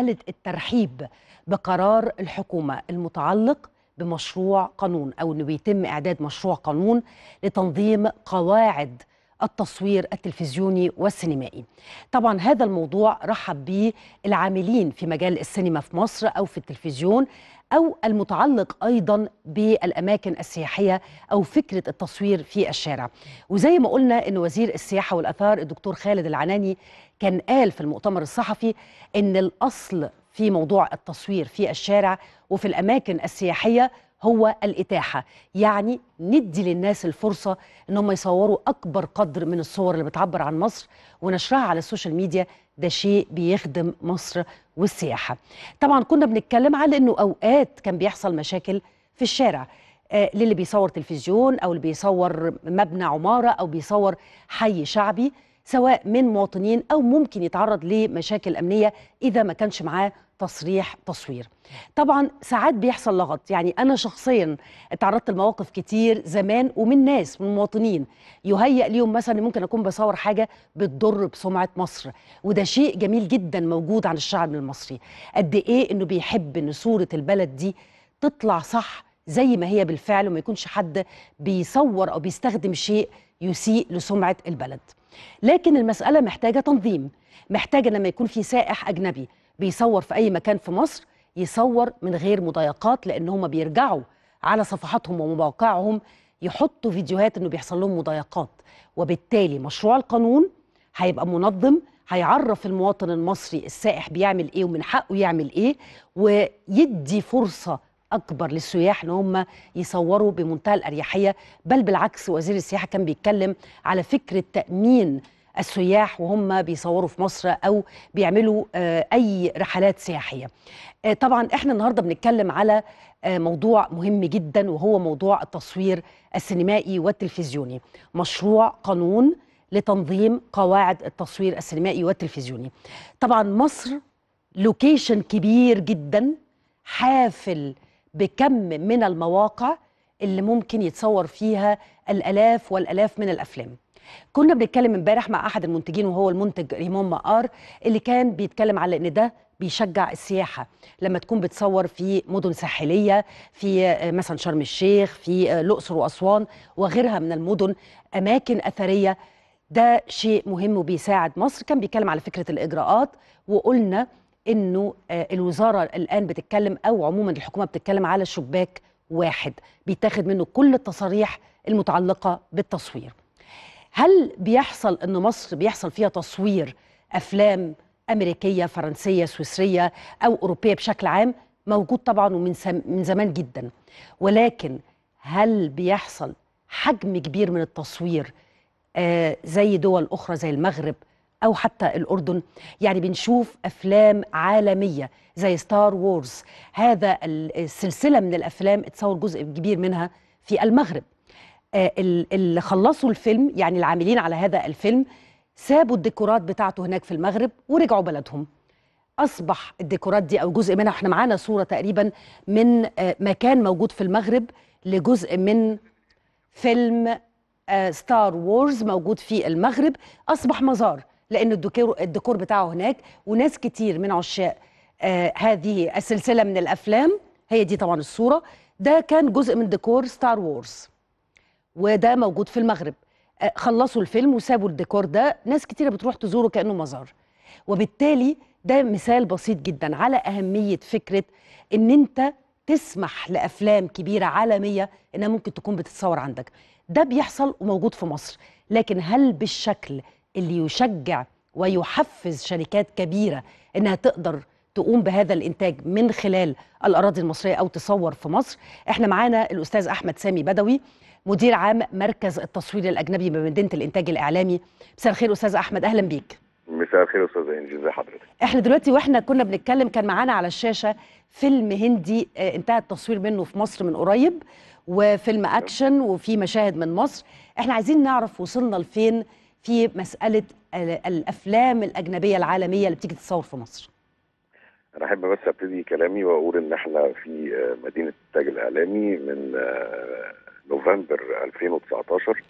مسألة الترحيب بقرار الحكومة المتعلق بمشروع قانون أو أنه بيتم إعداد مشروع قانون لتنظيم قواعد التصوير التلفزيوني والسينمائي. طبعا هذا الموضوع رحب به العاملين في مجال السينما في مصر أو في التلفزيون أو المتعلق أيضا بالأماكن السياحية أو فكرة التصوير في الشارع. وزي ما قلنا أن وزير السياحة والآثار الدكتور خالد العناني كان قال في المؤتمر الصحفي أن الأصل في موضوع التصوير في الشارع وفي الأماكن السياحية هو الإتاحة، يعني ندي للناس الفرصة إن هم يصوروا أكبر قدر من الصور اللي بتعبر عن مصر ونشرها على السوشيال ميديا. ده شيء بيخدم مصر والسياحة. طبعا كنا بنتكلم على إنه أوقات كان بيحصل مشاكل في الشارع للي بيصور تلفزيون أو اللي بيصور مبنى عمارة أو بيصور حي شعبي، سواء من مواطنين أو ممكن يتعرض لمشاكل أمنية إذا ما كانش معاه تصريح تصوير. طبعا ساعات بيحصل لغط، يعني أنا شخصيا اتعرضت لمواقف كتير زمان ومن ناس من مواطنين يهيأ ليهم مثلا ممكن أكون بصور حاجة بتضر بسمعة مصر، وده شيء جميل جدا موجود عن الشعب المصري قد إيه إنه بيحب إن صورة البلد دي تطلع صح زي ما هي بالفعل وما يكونش حد بيصور أو بيستخدم شيء يسيء لسمعة البلد. لكن المسألة محتاجة تنظيم، محتاجة لما يكون في سائح أجنبي بيصور في أي مكان في مصر يصور من غير مضايقات، لأن هم بيرجعوا على صفحاتهم ومواقعهم يحطوا فيديوهات إنه بيحصل لهم مضايقات، وبالتالي مشروع القانون هيبقى منظم، هيعرف المواطن المصري السائح بيعمل إيه ومن حقه يعمل إيه، ويدي فرصة أكبر للسياح إن هم يصوروا بمنتهى الأريحية. بل بالعكس وزير السياحة كان بيتكلم على فكرة تأمين السياح وهم بيصوروا في مصر أو بيعملوا أي رحلات سياحية. طبعا إحنا النهاردة بنتكلم على موضوع مهم جدا وهو موضوع التصوير السينمائي والتلفزيوني، مشروع قانون لتنظيم قواعد التصوير السينمائي والتلفزيوني. طبعا مصر لوكيشن كبير جدا حافل بكم من المواقع اللي ممكن يتصور فيها الآلاف والآلاف من الأفلام. كنا بنتكلم امبارح مع أحد المنتجين وهو المنتج ريمون مقار اللي كان بيتكلم على إن ده بيشجع السياحة لما تكون بتصور في مدن ساحلية، في مثلا شرم الشيخ، في الأقصر وأسوان وغيرها من المدن، أماكن أثرية. ده شيء مهم وبيساعد مصر. كان بيتكلم على فكرة الإجراءات، وقلنا إنه الوزارة الآن بتتكلم أو عموما الحكومة بتتكلم على شباك واحد بيتاخد منه كل التصاريح المتعلقة بالتصوير. هل بيحصل إن مصر بيحصل فيها تصوير أفلام أمريكية، فرنسية، سويسرية أو أوروبية بشكل عام؟ موجود طبعا ومن زمان جدا، ولكن هل بيحصل حجم كبير من التصوير زي دول أخرى زي المغرب أو حتى الأردن؟ يعني بنشوف أفلام عالمية زي ستار وورز، هذا السلسلة من الأفلام اتصور جزء كبير منها في المغرب. اللي خلصوا الفيلم يعني العاملين على هذا الفيلم سابوا الديكورات بتاعته هناك في المغرب ورجعوا بلدهم، أصبح الديكورات دي أو جزء منها، احنا معانا صورة تقريبا من مكان موجود في المغرب لجزء من فيلم ستار وورز موجود في المغرب، أصبح مزار لأن الديكور بتاعه هناك. وناس كتير من عشاق هذه السلسلة من الأفلام، هي دي طبعا الصورة، ده كان جزء من ديكور ستار وورز وده موجود في المغرب. خلصوا الفيلم وسابوا الديكور ده، ناس كتير بتروح تزوره كأنه مزار. وبالتالي ده مثال بسيط جدا على أهمية فكرة إن أنت تسمح لأفلام كبيرة عالمية إنها ممكن تكون بتتصور عندك. ده بيحصل وموجود في مصر، لكن هل بالشكل اللي يشجع ويحفز شركات كبيرة إنها تقدر تقوم بهذا الإنتاج من خلال الأراضي المصرية أو تصور في مصر؟ إحنا معانا الأستاذ أحمد سامي بدوي مدير عام مركز التصوير الأجنبي بمدينة الإنتاج الإعلامي. مساء الخير أستاذ أحمد، أهلا بيك. مساء الخير أستاذ إنجي، إزي حضرتك؟ إحنا دلوقتي وإحنا كنا بنتكلم كان معانا على الشاشة فيلم هندي انتهى التصوير منه في مصر من قريب، وفيلم أكشن وفي مشاهد من مصر. إحنا عايزين نعرف وصلنا لفين في مسألة الأفلام الأجنبية العالمية اللي بتيجي تتصور في مصر. أنا أحب بس أبتدي كلامي وأقول إن إحنا في مدينة الإنتاج الإعلامي من نوفمبر 2019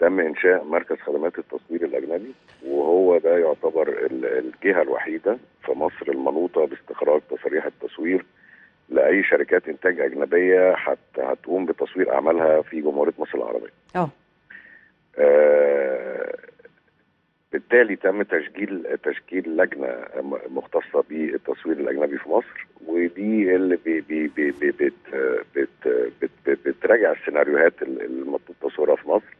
تم إنشاء مركز خدمات التصوير الأجنبي، وهو ده يعتبر الجهة الوحيدة في مصر المنوطة شركات انتاج اجنبيه هتقوم بتصوير اعمالها في جمهوريه مصر العربيه. بالتالي تم تشكيل لجنه مختصه بالتصوير الاجنبي في مصر، ودي اللي بتراجع السيناريوهات المطلوب تصويرها في مصر،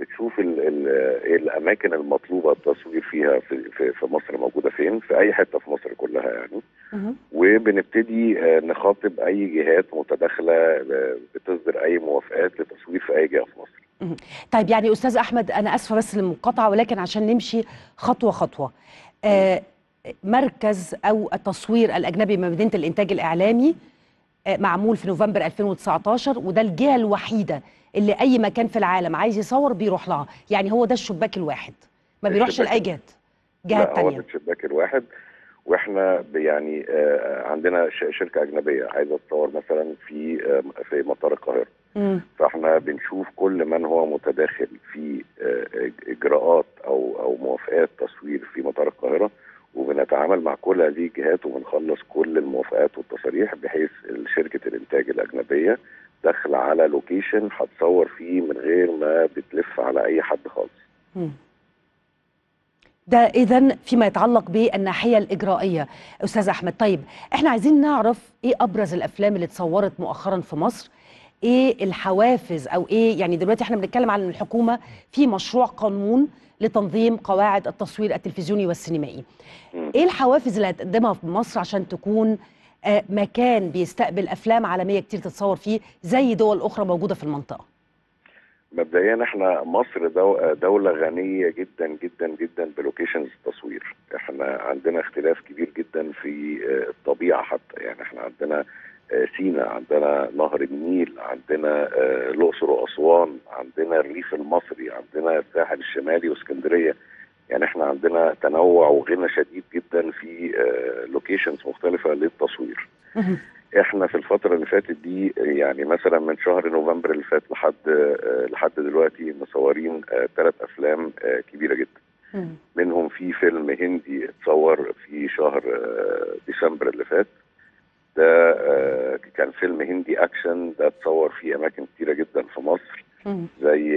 بتشوف الاماكن المطلوبه التصوير فيها في مصر موجوده فين، في اي حته في مصر كلها يعني. وبنبتدي نخاطب اي جهات متداخله بتصدر اي موافقات لتصوير في اي جهه في مصر. طيب يعني استاذ احمد، انا اسفه بس للمقاطعه، ولكن عشان نمشي خطوه خطوه، مركز او التصوير الاجنبي بمدينه الانتاج الاعلامي معمول في نوفمبر 2019، وده الجهه الوحيده اللي اي مكان في العالم عايز يصور بيروح لها، يعني هو ده الشباك الواحد، ما بيروحش لاي جهات تانية. هو الشباك الواحد، واحنا يعني عندنا شركه اجنبيه عايزه تصور مثلا في مطار القاهره، فاحنا بنشوف كل من هو متداخل في اجراءات او موافقات تصوير في مطار القاهره، وبنتعامل مع كل هذه الجهات وبنخلص كل الموافقات والتصاريح، بحيث شركه الانتاج الاجنبيه داخله على لوكيشن هتصور فيه من غير ما بتلف على اي حد خالص. ده اذا فيما يتعلق بالناحيه الاجرائيه استاذ احمد. طيب احنا عايزين نعرف ايه ابرز الافلام اللي اتصورت مؤخرا في مصر، ايه الحوافز او ايه، يعني دلوقتي احنا بنتكلم عن الحكومه في مشروع قانون لتنظيم قواعد التصوير التلفزيوني والسينمائي، ايه الحوافز اللي هتقدمها في مصر عشان تكون مكان بيستقبل افلام عالميه كتير تتصور فيه زي دول اخرى موجوده في المنطقه؟ مبدئيا احنا مصر دولة غنية جدا جدا جدا بلوكيشنز التصوير. احنا عندنا اختلاف كبير جدا في الطبيعة حتى، يعني احنا عندنا سينا، عندنا نهر النيل، عندنا الأقصر وأسوان، عندنا الريف المصري، عندنا الساحل الشمالي واسكندرية، يعني احنا عندنا تنوع وغنى شديد جدا في لوكيشنز مختلفة للتصوير. احنا في الفترة اللي فاتت دي، يعني مثلا من شهر نوفمبر اللي فات لحد دلوقتي، مصورين 3 أفلام كبيرة جدا. منهم في فيلم هندي اتصور في شهر ديسمبر اللي فات، ده كان فيلم هندي اكشن، ده اتصور في اماكن كتيرة جدا في مصر، زي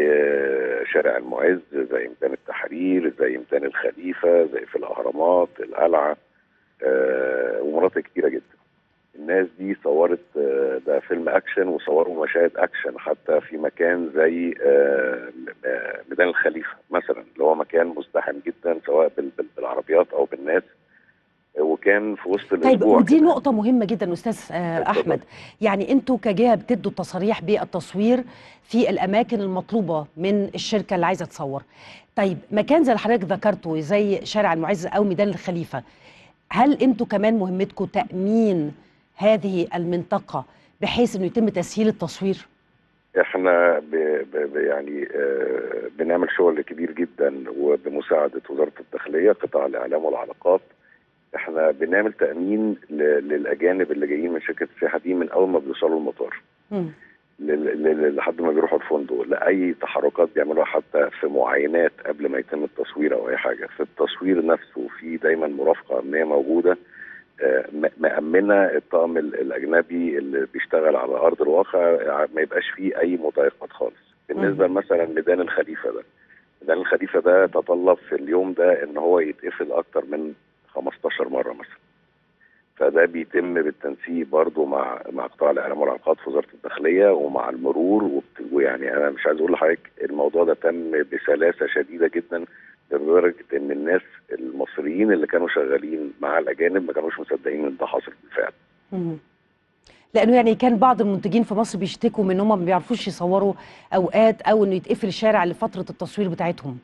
شارع المعز، زي ميدان التحرير، زي ميدان الخليفة، زي في الاهرامات، القلعة، ومناطق كتيرة جدا. الناس دي صورت ده فيلم اكشن، وصوروا مشاهد اكشن حتى في مكان زي ميدان الخليفه مثلا، اللي هو مكان مزدحم جدا سواء بالعربيات او بالناس، وكان في وسط الاسبوع. طيب ودي نقطه مهمه جدا استاذ احمد، يعني انتوا كجهه بتدوا التصاريح بالتصوير في الاماكن المطلوبه من الشركه اللي عايزه تصور. طيب مكان زي اللي حضرتك ذكرته زي شارع المعز او ميدان الخليفه، هل انتوا كمان مهمتكم تامين هذه المنطقة بحيث انه يتم تسهيل التصوير؟ احنا يعني بنعمل شغل كبير جدا، وبمساعدة وزارة الداخلية، قطاع الإعلام والعلاقات، احنا بنعمل تأمين للأجانب اللي جايين من شركة السياحة دي، من أول ما بيوصلوا المطار لحد ما بيروحوا الفندق، لأي تحركات بيعملوها، حتى في معاينات قبل ما يتم التصوير أو أي حاجة. في التصوير نفسه في دايما مرافقة أمنية موجودة، مأمنة الطاقم الأجنبي اللي بيشتغل على أرض الواقع، ما يبقاش فيه أي مضايقات خالص. بالنسبة مثلا ميدان الخليفة ده، ميدان الخليفة ده تطلب في اليوم ده إن هو يتقفل أكتر من 15 مرة مثلا، فده بيتم بالتنسيق برضو مع قطاع الإعلام والعلاقات في وزارة الداخلية ومع المرور، ويعني أنا مش عايز أقول لحضرتك الموضوع ده تم بسلاسة شديدة جدا، لدرجه ان الناس المصريين اللي كانوا شغالين مع الاجانب ما كانوش مصدقين ان ده حاصل بالفعل. لانه يعني كان بعض المنتجين في مصر بيشتكوا من انهم ما بيعرفوش يصوروا اوقات، او انه يتقفل الشارع لفتره التصوير بتاعتهم.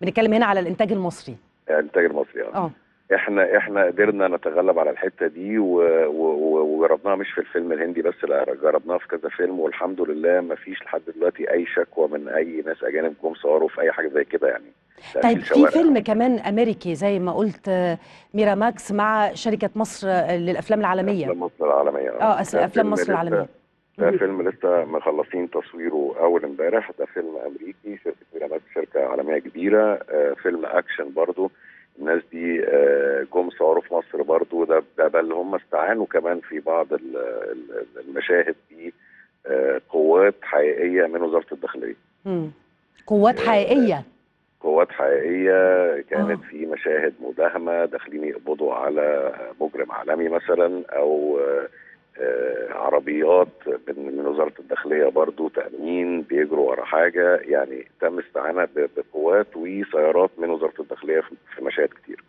بنتكلم هنا على الانتاج المصري. الانتاج المصري احنا قدرنا نتغلب على الحته دي، وجربناها مش في الفيلم الهندي بس، لا جربناها في كذا فيلم، والحمد لله ما فيش لحد دلوقتي اي شكوى من اي ناس اجانب جم صوروا في اي حاجه زي كده يعني. طيب في فيلم كمان امريكي زي ما قلت، ميرا ماكس مع شركه مصر للافلام العالميه. افلام مصر العالميه افلام مصر العالميه، ده فيلم لسه مخلصين تصويره اول امبارح. ده فيلم امريكي، شركه ميرا ماكس شركه عالميه كبيره، فيلم اكشن برضه. الناس دي جم صوروا في مصر برضو، ده بل هم استعانوا كمان في بعض المشاهد دي قوات حقيقية من وزارة الداخلية. قوات حقيقية؟ قوات حقيقية كانت في مشاهد مداهمة داخلين يقبضوا على مجرم عالمي مثلا، أو عربيات من وزارة الداخلية برضو تأمين بيجروا ورا حاجة، يعني تم استعانة بقوات وسيارات من وزارة الداخلية في مشاهد كتير.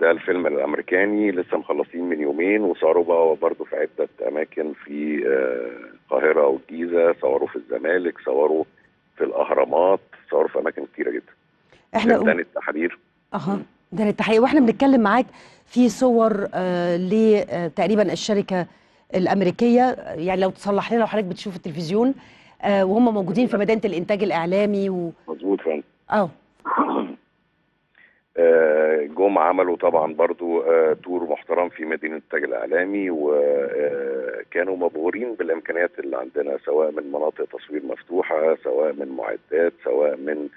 ده الفيلم الأمريكاني لسه مخلصين من يومين، وصاروا بقى برضو في عدة أماكن في القاهرة والجيزة، صوروا في الزمالك، صوروا في الأهرامات، صوروا في أماكن كتيرة جدا. احنا ميدان التحرير. ميدان التحرير، واحنا بنتكلم معاك في صور لتقريبا الشركة الأمريكية، يعني لو تصلح لنا لو حضرتك بتشوف التلفزيون، وهم موجودين في مدينة الإنتاج الإعلامي مظبوط فعلا. جم عملوا طبعا برضو تور محترم في مدينة الإنتاج الإعلامي، وكانوا مبهورين بالإمكانيات اللي عندنا، سواء من مناطق تصوير مفتوحة، سواء من معدات، سواء من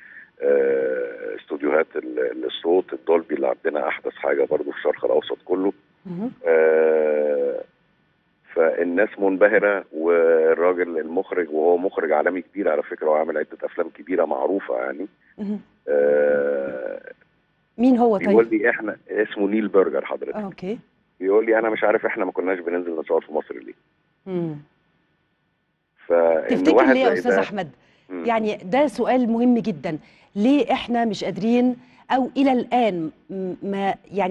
استوديوهات الصوت الدولبي اللي عندنا احدث حاجه برضو في الشرق الاوسط كله. فالناس منبهره، والراجل المخرج وهو مخرج عالمي كبير على فكره، وعامل عده افلام كبيره معروفه يعني. مين هو طيب؟ بيقول لي احنا اسمه نيل برجر حضرتك. اوكي. بيقول لي انا مش عارف احنا ما كناش بننزل نصور في مصر ليه. تفتكر ليه يا استاذ احمد؟ يعني ده سؤال مهم جدا، ليه احنا مش قادرين او الى الان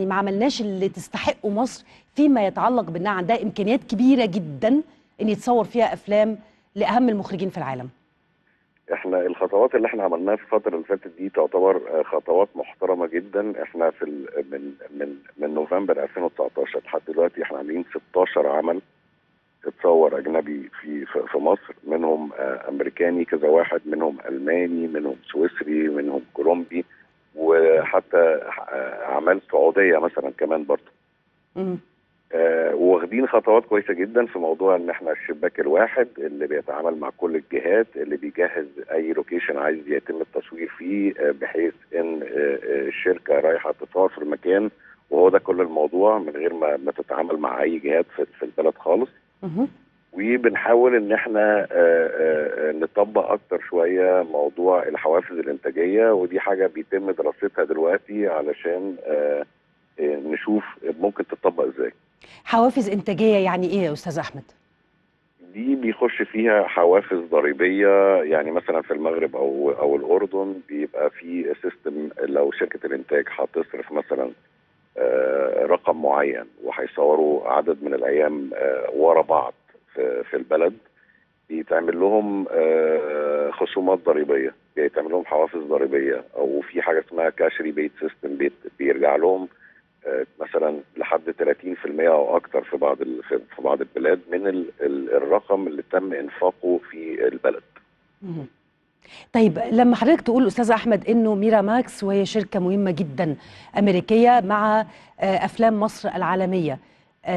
ما عملناش اللي تستحقه مصر فيما يتعلق بانها عندها امكانيات كبيره جدا ان يتصور فيها افلام لاهم المخرجين في العالم؟ احنا الخطوات اللي احنا عملناها في الفتره اللي فاتت دي تعتبر خطوات محترمه جدا. احنا في من نوفمبر 2019 لحد دلوقتي احنا عاملين 16 عمل اتصور اجنبي في مصر، منهم امريكاني كذا واحد، منهم الماني، منهم سويسري، منهم كولومبي، وحتى اعمال سعوديه مثلا كمان برضه. واخدين خطوات كويسه جدا في موضوع ان احنا الشباك الواحد اللي بيتعامل مع كل الجهات، اللي بيجهز اي لوكيشن عايز يتم التصوير فيه، بحيث ان الشركه رايحه تتصور في المكان، وهو ده كل الموضوع، من غير ما تتعامل مع اي جهات في البلد خالص. وبنحاول ان احنا نطبق اكتر شويه موضوع الحوافز الانتاجيه، ودي حاجه بيتم دراستها دلوقتي علشان نشوف ممكن تطبق ازاي. حوافز انتاجيه يعني ايه يا استاذ احمد؟ دي بيخش فيها حوافز ضريبيه، يعني مثلا في المغرب او الاردن بيبقى في سيستم، لو شركه الانتاج هتصرف مثلا رقم معين وهيصوروا عدد من الايام ورا بعض في البلد، بيتعمل لهم خصومات ضريبيه، بيتعمل لهم حوافز ضريبيه، او في حاجه اسمها كاش ريبيت سيستم، بيرجع لهم مثلا لحد 30% او اكتر في بعض البلاد من الرقم اللي تم انفاقه في البلد. طيب لما حضرتك تقول أستاذ أحمد إنه ميرا ماكس وهي شركة مهمة جدا أمريكية مع أفلام مصر العالمية،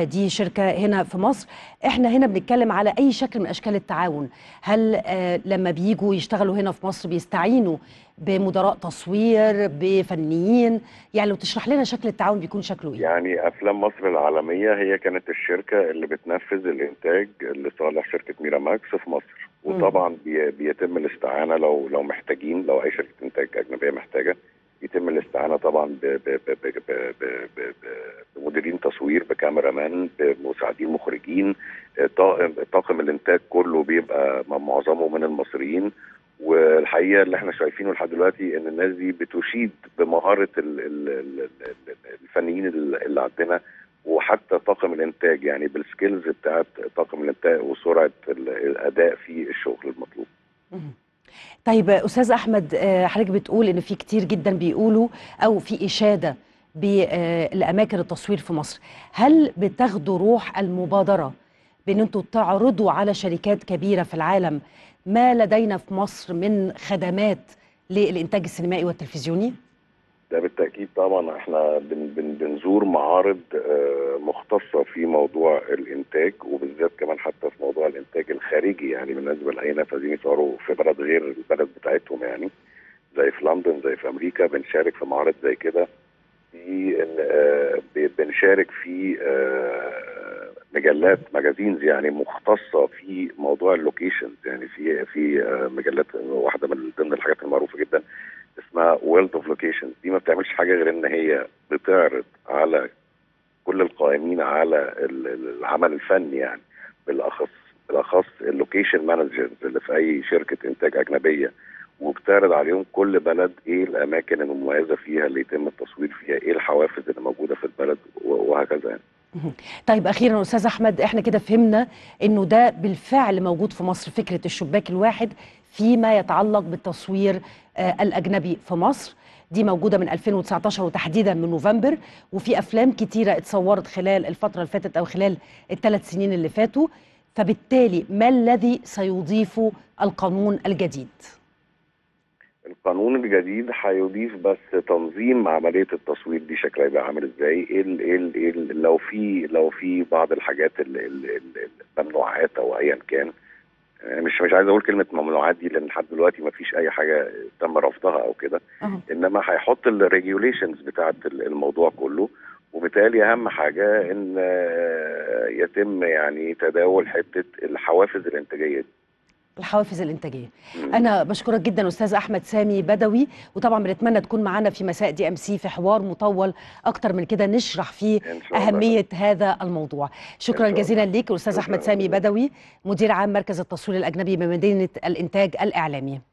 دي شركة هنا في مصر، إحنا هنا بنتكلم على أي شكل من أشكال التعاون، هل لما بييجوا يشتغلوا هنا في مصر بيستعينوا بمدراء تصوير، بفنيين، يعني لو تشرح لنا شكل التعاون بيكون شكله إيه؟ يعني أفلام مصر العالمية هي كانت الشركة اللي بتنفذ الإنتاج لصالح شركة ميرا ماكس في مصر، وطبعا بيتم الاستعانه لو محتاجين، لو اي شركه انتاج اجنبيه محتاجه يتم الاستعانه طبعا بمديرين تصوير، بكاميرا مان، بمساعدين مخرجين، طاقم الانتاج كله بيبقى معظمه من المصريين. والحقيقه اللي احنا شايفينه لحد دلوقتي ان الناس دي بتشيد بمهاره الفنيين اللي عندنا، وحتى طاقم الانتاج، يعني بالسكيلز بتاعت طاقم الانتاج وسرعه الاداء في الشغل المطلوب. طيب استاذ احمد، حضرتك بتقول ان في كتير جدا بيقولوا او في اشاده بالاماكن التصوير في مصر، هل بتاخدوا روح المبادره بان انتوا تعرضوا على شركات كبيره في العالم ما لدينا في مصر من خدمات للانتاج السينمائي والتلفزيوني؟ ده بالتأكيد طبعا، احنا بنزور معارض مختصة في موضوع الانتاج، وبالذات كمان حتى في موضوع الانتاج الخارجي، يعني بالنسبة لأي ناس عايزين يصوروا في بلد غير البلد بتاعتهم، يعني زي في لندن زي في امريكا، بنشارك في معارض زي كده، بنشارك في مجلات ماجازينز يعني مختصه في موضوع اللوكيشنز، يعني في مجلات واحده من ضمن الحاجات المعروفه جدا اسمها ويلد اوف لوكيشن. دي ما بتعملش حاجه غير ان هي بتعرض على كل القائمين على العمل الفني، يعني بالاخص اللوكيشن مانجرز اللي في اي شركه انتاج اجنبيه، وبتعرض عليهم كل بلد ايه الاماكن المميزه فيها اللي يتم التصوير فيها، ايه الحوافز اللي موجوده في البلد وهكذا يعني. طيب اخيرا استاذ احمد، احنا كده فهمنا انه ده بالفعل موجود في مصر، فكره الشباك الواحد فيما يتعلق بالتصوير الاجنبي في مصر دي موجوده من 2019 وتحديدا من نوفمبر، وفي افلام كتيره اتصورت خلال الفتره اللي فاتت او خلال ال3 سنين اللي فاتوا، فبالتالي ما الذي سيضيفه القانون الجديد؟ القانون الجديد هيضيف بس تنظيم عمليه التصوير دي شكلها يبقى عامل ازاي، ايه لو في بعض الحاجات الممنوعات او ايا كان، مش عايز اقول كلمه ممنوعات دي لان لحد دلوقتي ما فيش اي حاجه تم رفضها او كده، انما هيحط الريجوليشنز بتاعه الموضوع كله، وبالتالي اهم حاجه ان يتم يعني تداول حته الحوافز الانتاجيه دي. الحوافز الانتاجيه. انا بشكرك جدا استاذ احمد سامي بدوي، وطبعا بنتمنى تكون معانا في مساء دي ام سي في حوار مطول اكتر من كده نشرح فيه اهميه هذا الموضوع. شكرا جزيلا ليك استاذ احمد سامي بدوي، مدير عام مركز التصوير الاجنبي بمدينه الانتاج الاعلامي.